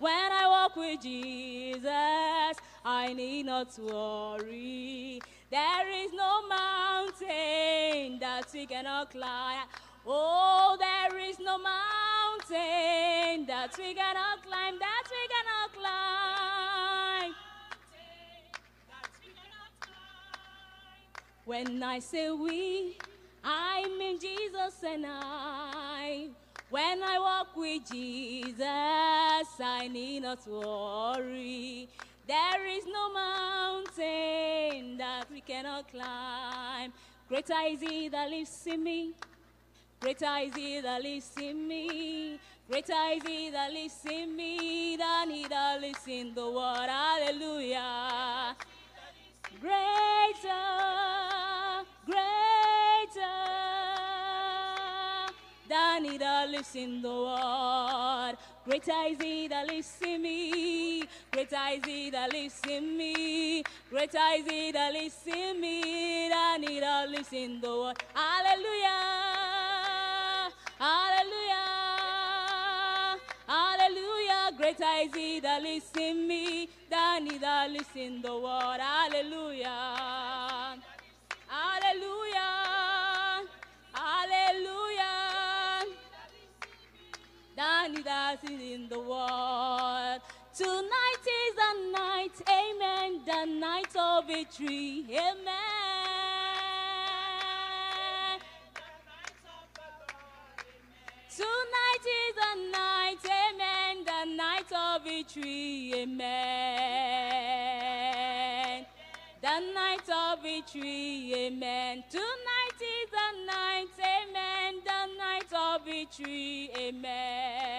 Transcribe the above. When I walk with Jesus, I need not worry. There is no mountain that we cannot climb. Oh, there is no mountain that we cannot climb, that we cannot climb. When I say we, I mean Jesus and I. When I walk with Jesus, I need not worry. There is no mountain that we cannot climb. Greater is he that lives in me. Greater is he that lives in me. Greater is he that lives in me than he that lives in the world. Hallelujah. Greater, greater than he that lives in the world. Greater is he that lives in me. Greater is he that lives in me. Greater is he that lives in me than he that lives in the world. Hallelujah. Hallelujah. Hallelujah. Greater is he that lives in me than he that lives in the world. Hallelujah. Hallelujah. Hallelujah. Than he that is in the world. Tonight is the night, amen, the night of victory, amen. Tonight is the night, amen, the night of victory, amen. The night of victory, amen. Tonight is the night, amen, the night of victory, amen.